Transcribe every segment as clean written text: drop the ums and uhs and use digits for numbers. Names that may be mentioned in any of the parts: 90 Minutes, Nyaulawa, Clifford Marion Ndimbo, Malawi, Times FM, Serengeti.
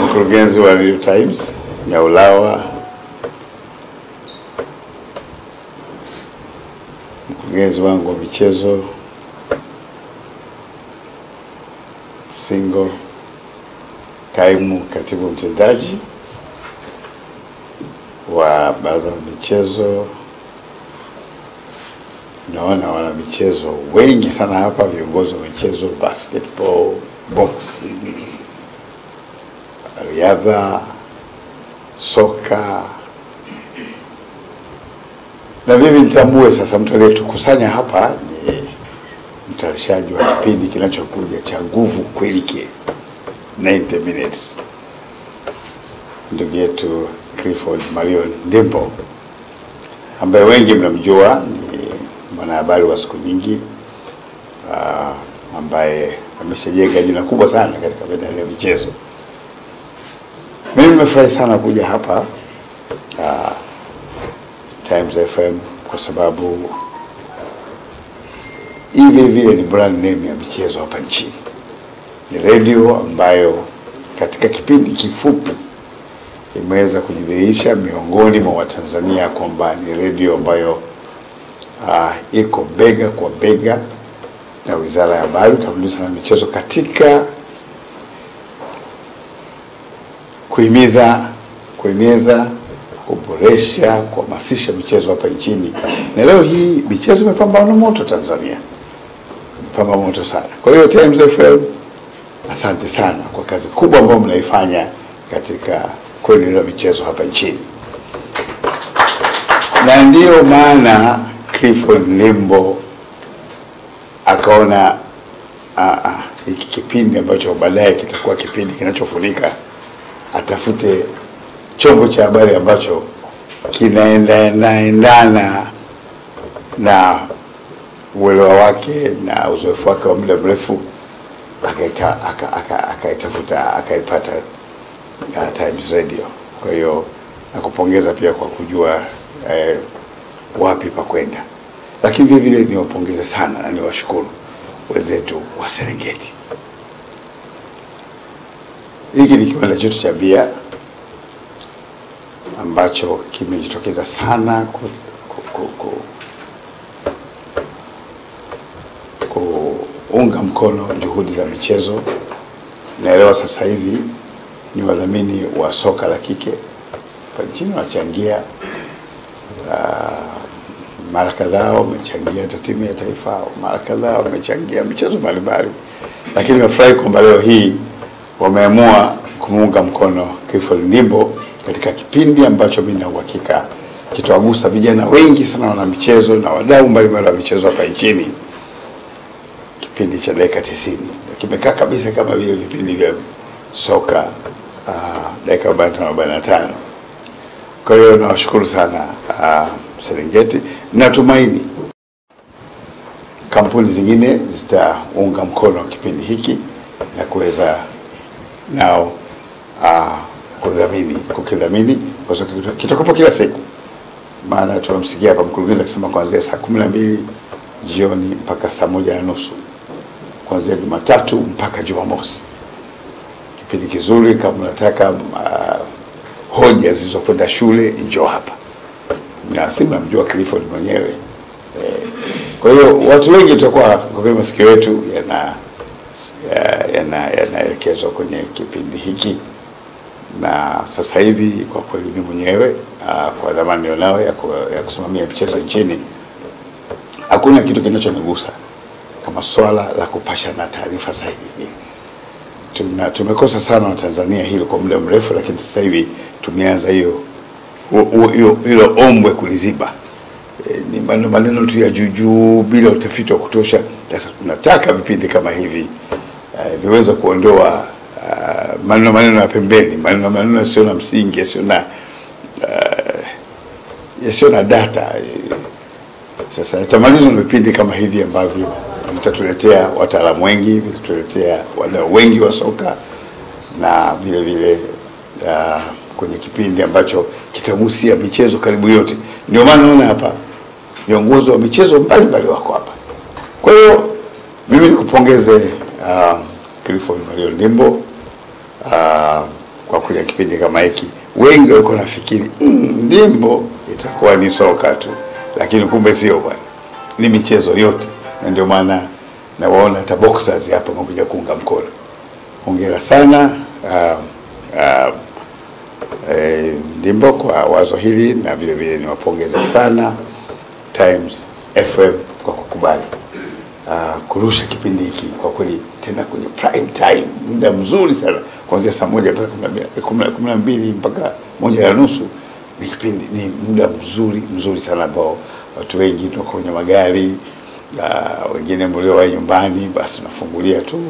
Mkurugenzi wa New Times Nyaulawa, mkurugenzi wangu wa michezo Single, kaimu katibu mtendaji wa baraza la michezo. Naona wana michezo wengi sana hapa, viongozi wa michezo, basketball, boxing, riadha, soka. Na mimi nitambue sasa mtu aliyetukusanya hapa ni mtayarishaji wa kipindi kinachokuja cha Nguvu Kweli Kweli 90 minutes, ndugu yetu Clifford Marion Ndimbo, ambaye wengi mnamjua, ni mwanahabari wa siku nyingi, ambaye ameshajenga jina kubwa sana katika medali ya michezo. Mimi nimefurahi sana kuja hapa Times FM kwa sababu hivi vile ni brand name ya michezo hapa nchini. Ni radio ambayo katika kipindi kifupi imeweza kujidhihirisha miongoni mwa Watanzania kwamba ni radio ambayo iko bega kwa bega na Wizara ya Habari, Utamaduni na Michezo katika kuimiza, kuboresha, kuhamasisha michezo hapa nchini. Na leo hii michezo imepambana moto Tanzania. Imepambana moto sana. Kwa hiyo Times FM, asante sana kwa kazi kubwa ambayo mnaifanya katika kuendeleza michezo hapa nchini. Na ndio maana Clifford Ndimbo akaona hiki kipindi ambacho baadaye kitakuwa kipindi kinachofunika, atafute chombo cha habari ambacho kinaendana na uelewa wake na uzoefu wake wa muda mrefu, akaitafuta akaipata Times Radio. Kwa hiyo nakupongeza pia kwa kujua wapi pa kwenda, lakini vile vile niwapongeze sana na niwashukuru wenzetu wa Serengeti. Hiki ni kiwanda chetu cha bia ambacho kimejitokeza sana kuunga mkono juhudi za michezo. Naelewa sasa hivi ni wadhamini wa soka la kike nchini wanachangia, mara kadhaa wamechangia timu ya taifa, mara kadhaa wamechangia michezo mbalimbali, lakini nimefurahi kwamba leo hii wameamua kumuunga mkono Clifford Ndimbo katika kipindi ambacho mimi na uhakika kitawagusa vijana wengi sana wana michezo na wadau mbalimbali wa michezo hapa nchini. Kipindi cha dakika 90 kimekaa kabisa kama vile vipindi vya soka dakika 45. Kwa hiyo nawashukuru sana Serengeti. Natumaini kampuni zingine zitaunga mkono kipindi hiki na kuweza nao kukidhamini kwa sababu kitakuwa kila siku. Maana tunamsikia hapa mkurugenzi akisema kuanzia saa 12 jioni mpaka saa 1:30, kuanzia Jumatatu mpaka Jumamosi. Kipindi kizuri. Kama unataka hoja zilizokwenda shule, njoo hapa. Na si mnamjua Clifford mwenyewe. Kwa hiyo watu wengi tutakuwa kwa kile masikio yetu yanaelekezwa kwenye kipindi hiki. Na sasa hivi kwa kweli mimi mwenyewe kwa dhamana nilionayo ya kusimamia michezo nchini, hakuna kitu kinachonigusa kama swala la kupasha na taarifa sahihi. Tumekosa sana wa Tanzania hilo kwa muda mrefu, lakini sasa hivi tumeanza hilo ombwe kuliziba. Ni maneno tu ya juju bila utafiti wa kutosha. Sasa tunataka vipindi kama hivi viweze kuondoa maneno ya pembeni, maneno yasiyo na msingi, yasiyo na data. Sasa tamalizo ni vipindi kama hivi ambavyo vitatuletea wataalamu wengi, vitatuletea wadau wengi wa soka, na vile vile kwenye kipindi ambacho kitagusia michezo karibu yote. Ndio maana naona hapa viongozi wa michezo mbalimbali wako hapa. Kwa hiyo Nimpongeze Clifford Marion Ndimbo kwa kuja kipindi kama hiki. Wengi walikuwa nafikiri Ndimbo itakuwa ni soka tu, lakini kumbe sio bwana, ni michezo yote. Na ndio maana na waona hata boxers hapa wamekuja kuunga mkono. Hongera sana Ndimbo kwa wazo hili, na vile vile niwapongeza sana Times FM kwa kukubali kurusha kipindi hiki kwa kweli tena kwenye prime time, muda mzuri sana, kuanzia saa 1 mpaka 12 mpaka 1:30. Ni kipindi, ni muda mzuri sana ambao watu wengi tunako kwenye magari, wengine mlio wa nyumbani, basi nafungulia tu.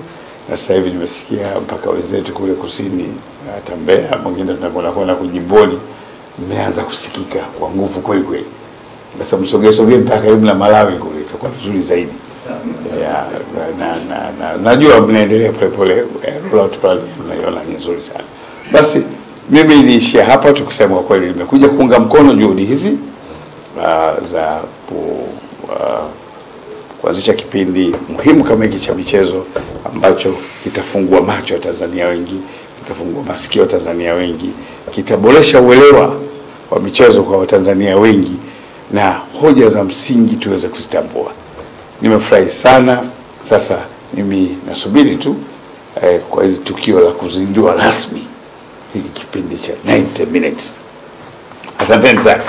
Na sasa hivi nimesikia mpaka wenzetu kule kusini Tambea, mwingine tunakwenda kujimboni, nimeanza kusikika kwa nguvu kweli kweli. Sasa msogesogee mpaka karibu na Malawi kule, itakuwa vizuri zaidi. Yeah, najua mnaendelea polepole, rollout pale mnaiona ni nzuri sana. Basi mimi niishia hapa tukisema kwa kweli nimekuja kuunga mkono juhudi hizi za kuanzisha kipindi muhimu kama hiki cha michezo, ambacho kitafungua macho ya Tanzania wengi, kitafungua masikio ya Tanzania wengi, kitaboresha uelewa wa michezo kwa Watanzania wengi, na hoja za msingi tuweze kuzitambua. Nimefurahi sana. Sasa mimi nasubiri tu kwa hili tukio la kuzindua rasmi hiki kipindi cha 90 minutes. Asante sana.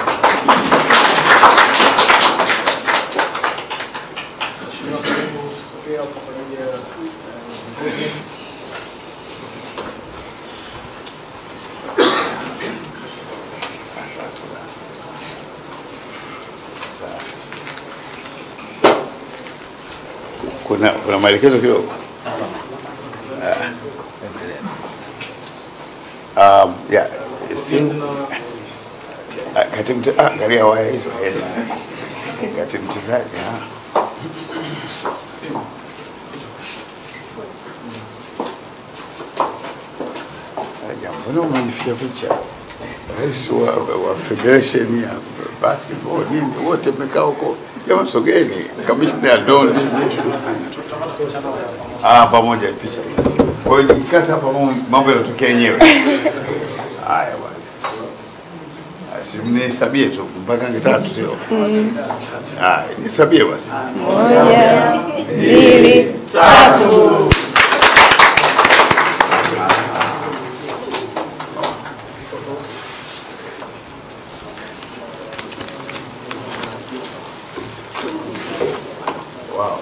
Kuna maelekezo kidogo. Yeah, angalia waya hizo. Mbona mnajificha? Rais wa Federation ya Basketball nini wote mmekaa huko. Kama sogeni, Commissioner Don pamoja picha. Kwa hiyo nikikata hapa mambo yanatokea yenyewe. Haya bwana. Asimne sabie tu mpaka ngetatu sio. Haya, ni sabie basi. 1 2 3 Wow.